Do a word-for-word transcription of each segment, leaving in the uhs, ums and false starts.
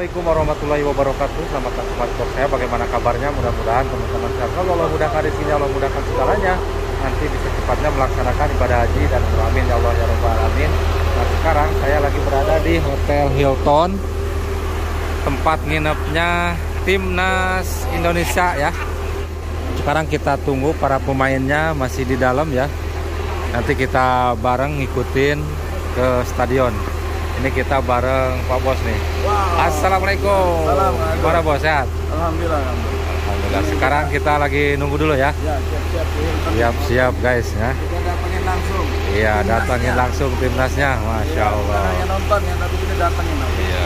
Assalamualaikum warahmatullahi wabarakatuh. Selamat datang kembali ke saya. Bagaimana kabarnya? Mudah-mudahan teman-teman sehat. Kalau Allah mudahkan di sini, Allah mudahkan segalanya. Nanti bisa cepatnya melaksanakan ibadah haji dan beramin ya Allah ya Rabbal Alamin. Nah, sekarang saya lagi berada di Hotel Hilton, tempat nginepnya Timnas Indonesia ya. Sekarang kita tunggu para pemainnya masih di dalam ya. Nanti kita bareng ngikutin ke stadion. Ini kita bareng Pak Bos nih. Wow. Assalamualaikum. Gimana Bos, sehat? Alhamdulillah. Alhamdulillah. Sekarang kita lagi nunggu dulu ya. Ya, siap-siap. Siap-siap guys ya. Kita datangin langsung. Iya, datangin langsung timnasnya. Masya Allah. Yang nonton ya, tapi kita datangin. Iya,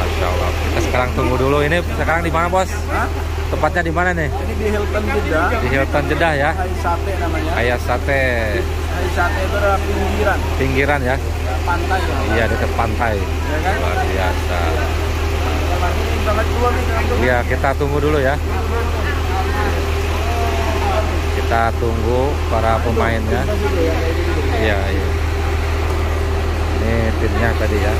masya Allah. Kita sekarang tunggu dulu. Ini sekarang di mana Bos? Hah? Tempatnya di mana nih? Ini di Hilton Jeddah. Di Hilton Jeddah ya. Ayah Sate namanya. Ayah Sate. Ayah Sate itu adalah pinggiran. Pinggiran ya. Pantai lah. Iya, dekat pantai. Ya kan? Luar biasa. Iya, kita tunggu dulu ya. Kita tunggu para pemainnya. Iya, iya. Ini timnya tadi ya.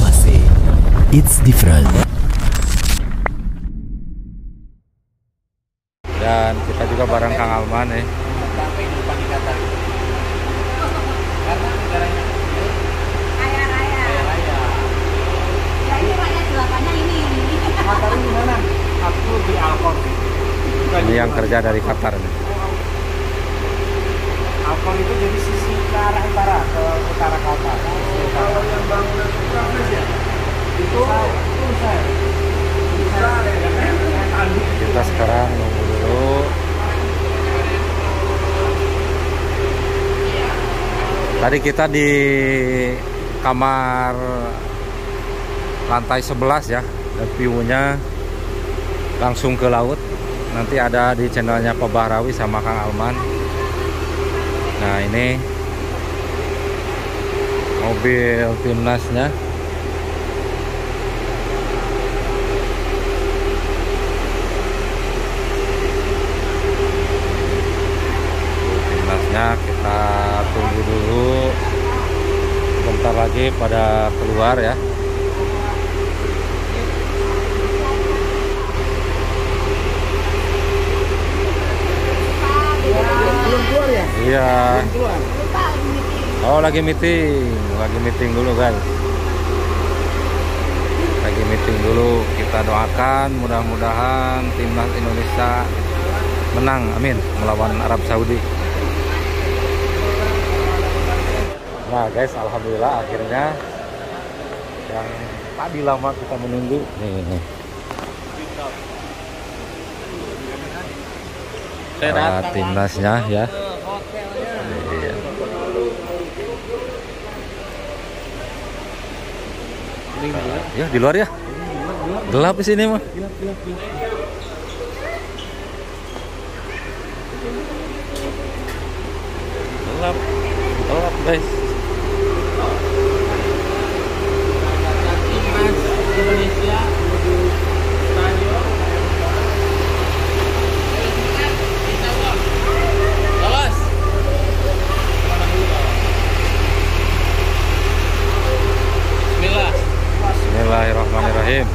Masih, it's different. Dan kita juga bareng Kang Alman nih. Ini yang kerja dari Qatar nih. Alkon itu jadi sisi ke arah utara, ke utara Qatar. Kalau yang bangunan ya, itu kita sekarang nunggu dulu. Tadi kita di kamar lantai sebelas ya, dan view-nya langsung ke laut. Nanti ada di channelnya Pak Bahrawi sama Kang Alman. Nah ini mobil timnasnya. Timnasnya kita tunggu dulu. Bentar lagi pada keluar ya. Iya. Oh, lagi meeting, lagi meeting dulu guys. Lagi meeting dulu. Kita doakan mudah-mudahan timnas Indonesia menang, amin, melawan Arab Saudi. Nah guys, alhamdulillah akhirnya yang tadi lama kita menunggu. Nih. Para timnasnya ya. Iya. Nah, ya di luar ya. Gelap di sini mah. Gelap. Gelap guys. Indonesia. Bismillahirrahmanirrahim.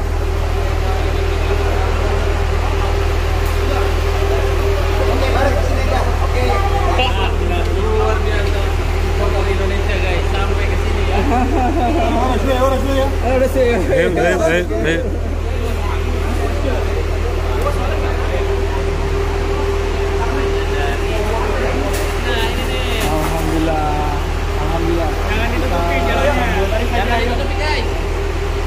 Alhamdulillah. Alhamdulillah. Jangan ditutupin jalannya. Jangan ditutupin guys.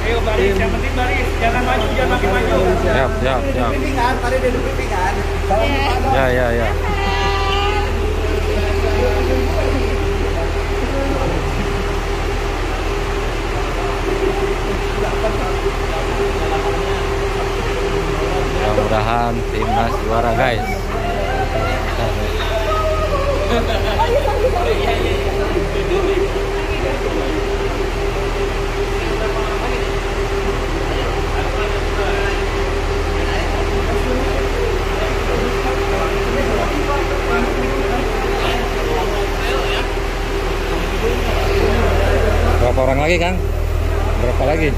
Ayo baris, yang penting baris, jangan maju, jangan makin maju. Siap, siap, siap. Pipingan, tadi dia duduk pipingan. Ya, ya, ya. Mudah-mudahan timnas juara, guys. Berapa orang lagi, Kang? Berapa lagi?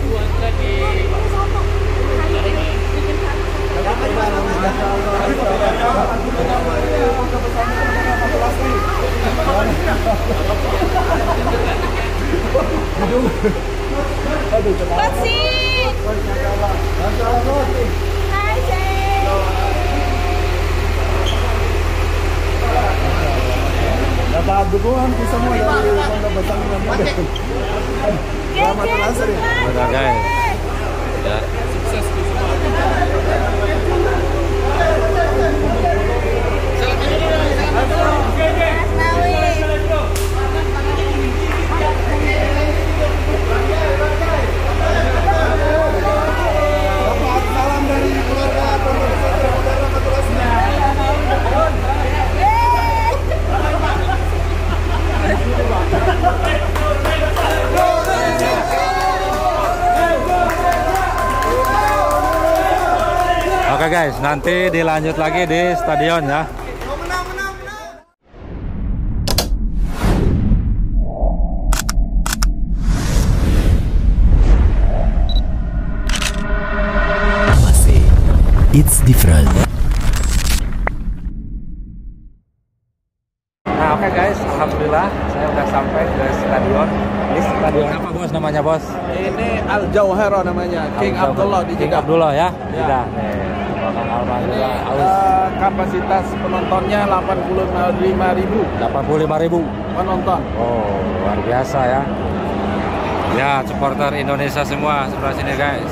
Dapat dukungan semua dari Pondok Pesantren Modern. Selamat berlangsung ya. Terima kasih. Ya, sukses semua. Dapat salam dari keluarga Pondok Pesantren Modern Katulasnya. Oke guys, nanti dilanjut lagi di stadion ya. Masih, it's different. Nah, oke guys, alhamdulillah saya udah sampai ke stadion. Ini stadion apa bos namanya bos? Ini Al Jauhara namanya, King Abdullah di Jeddah. King Abdullah ya, Jeddah. Ini, uh, kapasitas penontonnya delapan puluh lima ribu. delapan puluh lima ribu penonton. Oh, luar biasa ya. Ya, supporter Indonesia semua sebelah sini guys.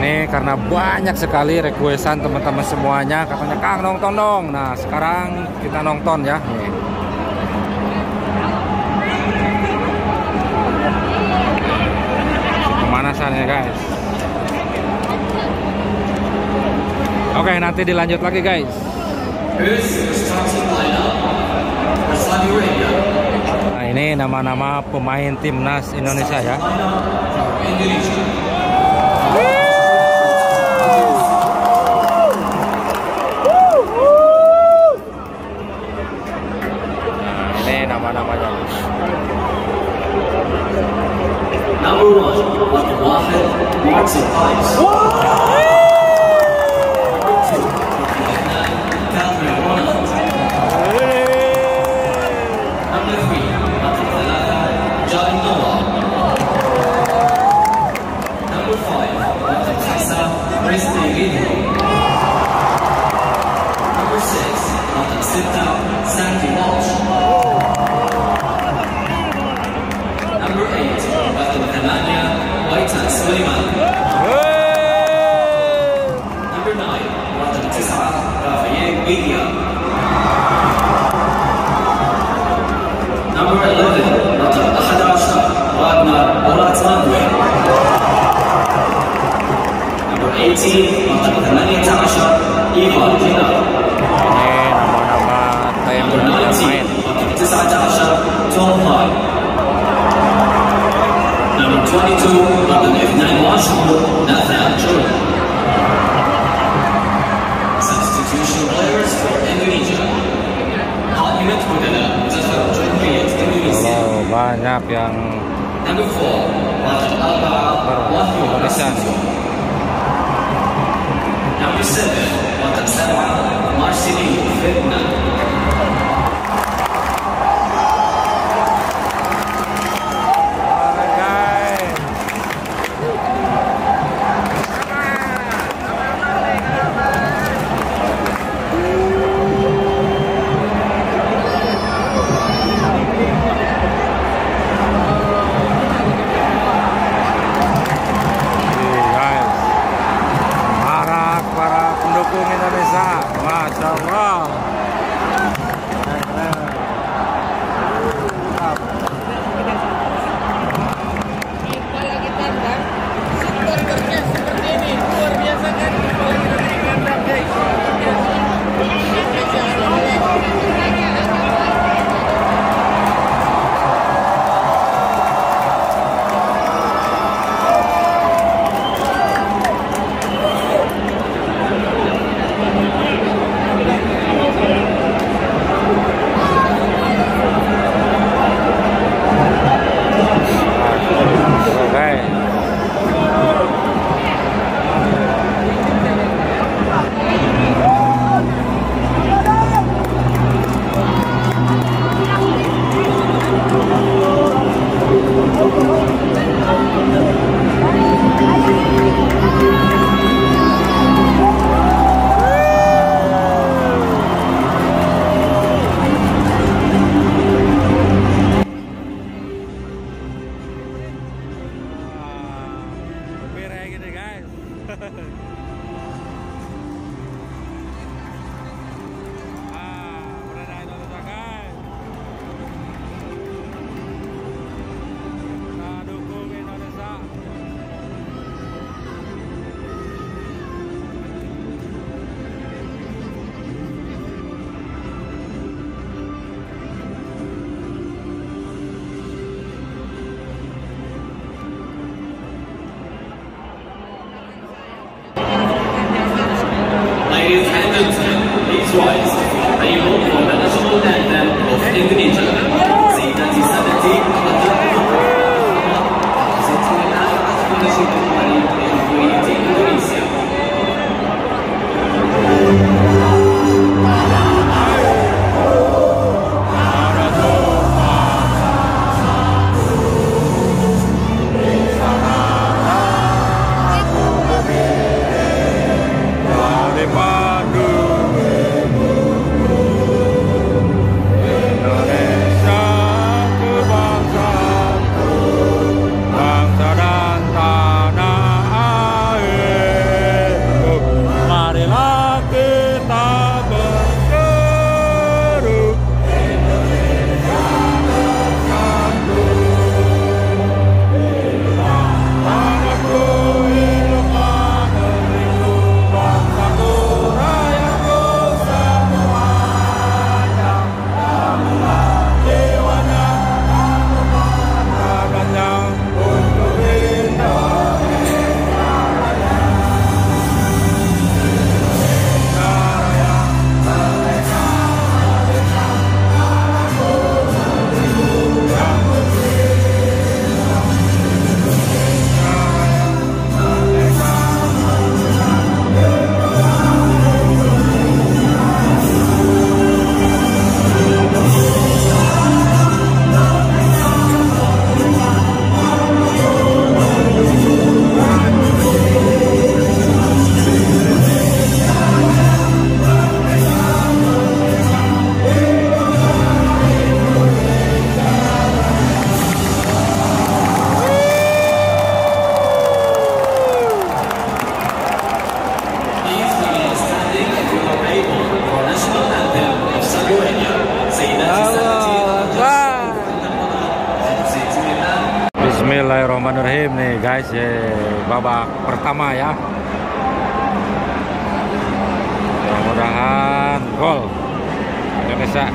Ini karena banyak sekali requestan teman-teman semuanya, katanya Kang nonton dong. Nah, sekarang kita nonton ya. Pemanasan ya guys. Oke, nanti dilanjut lagi guys. Nah, ini nama-nama pemain timnas Indonesia ya. Nama-namanya. Number one, Mohamed Salah. Banyak yang Indonesia. Para pendukung Indonesia, Masya Allah. Bismillahirrahmanirrahim nih guys, ye, babak pertama ya. Mudah-mudahan gol Indonesia.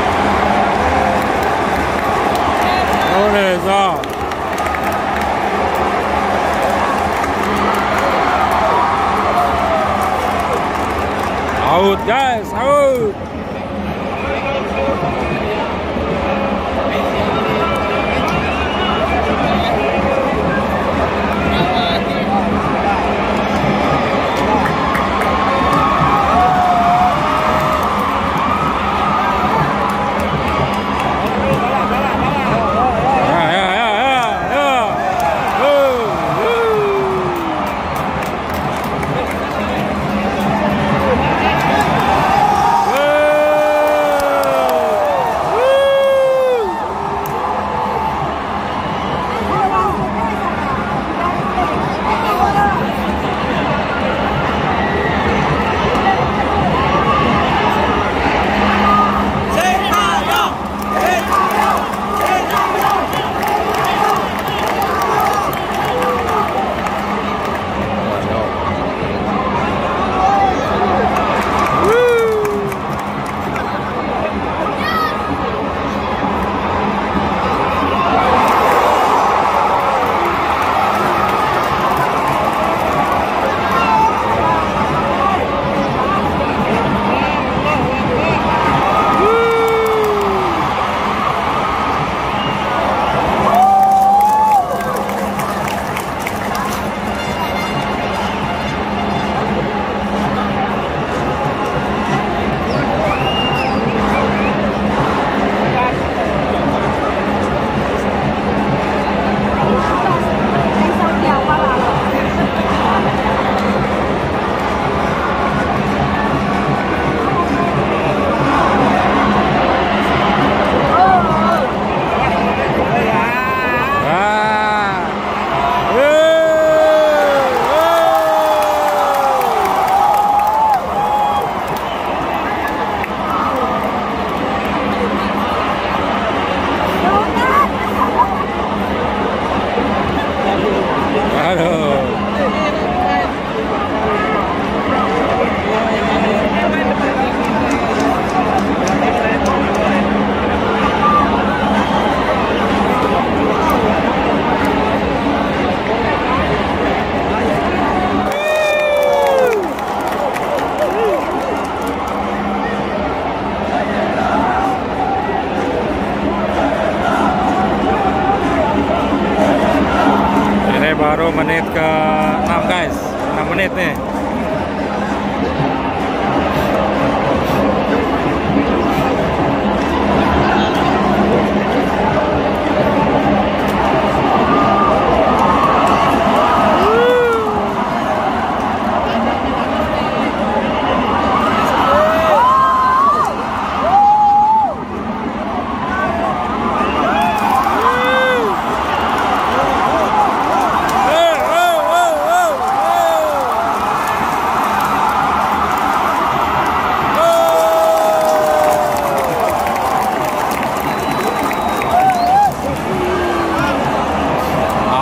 Guys, out guys, out. menit ke enam guys, enam menit nih.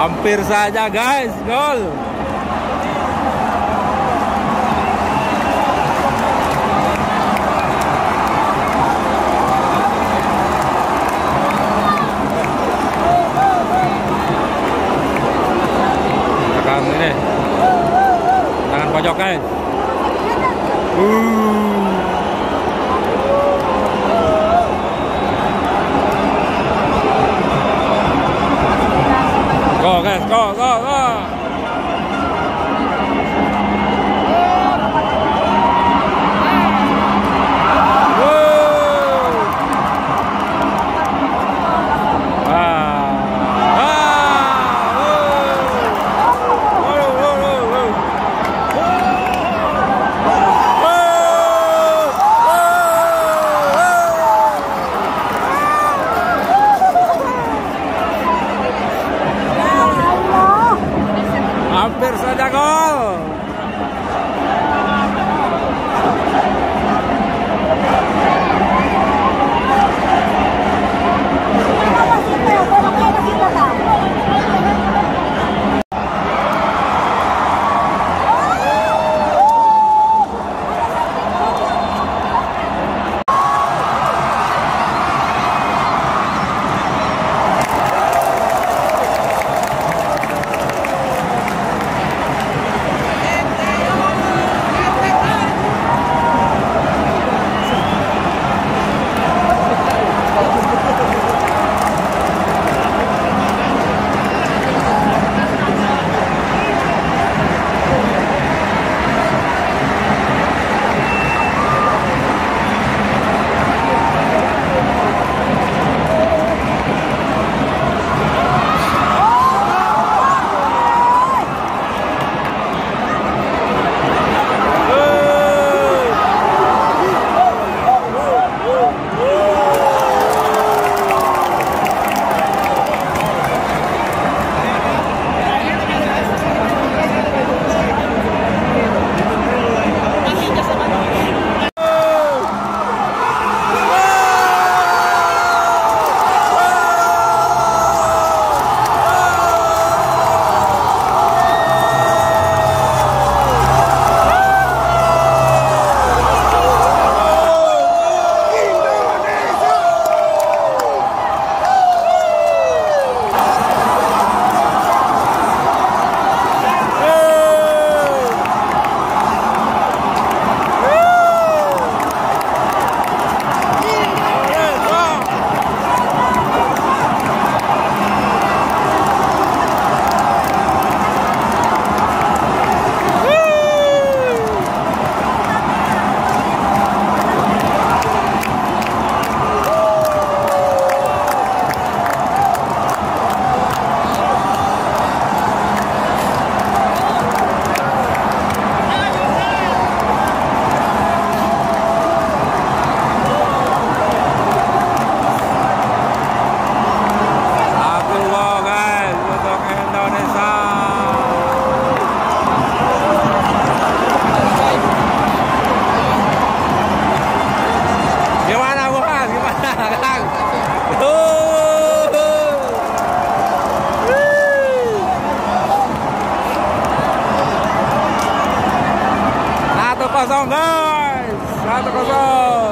Hampir saja guys, gol. Tekan ini, tangan pojok guys. Uh. Go guys, go, go, go. Hampir saja gol. Kosong guys, satu kosong.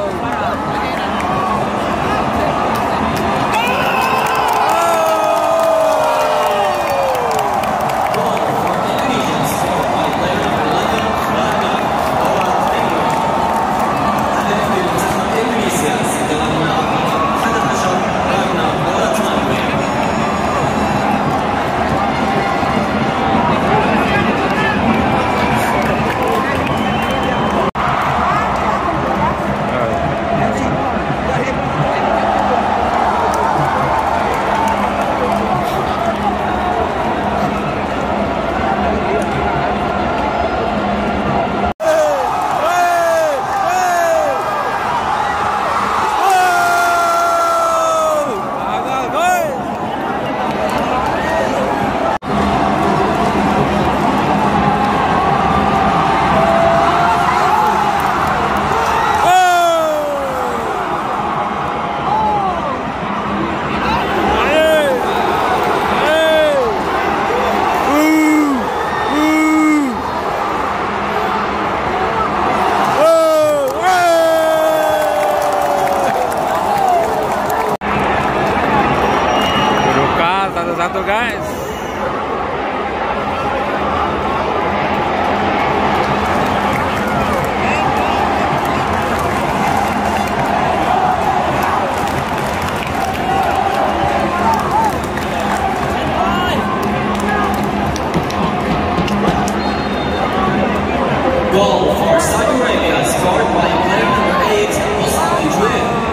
goal for Saudi Arabia scored by player number eight, Mohamed Salah. Bye.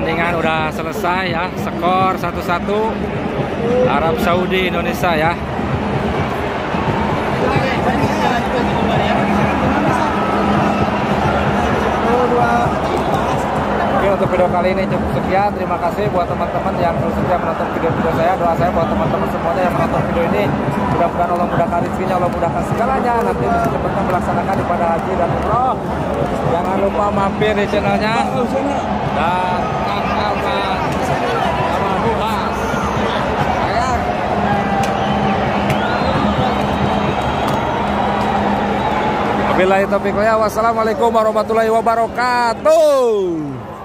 pertandingan udah selesai ya. Skor satu satu Arab Saudi Indonesia ya. Oke, untuk video kali ini cukup sekian. Terima kasih buat teman-teman yang setia menonton video-video saya. Doa saya buat teman-teman semuanya yang menonton video ini, mudah-mudahan Allah mudahkan rezekinya, Allah mudahkan segalanya, nanti secepatnya melaksanakan ibadah haji dan umroh. Jangan lupa mampir di channelnya dan aktifkan loncengnya. Wabillahi taufiq, wassalamualaikum warahmatullahi wabarakatuh.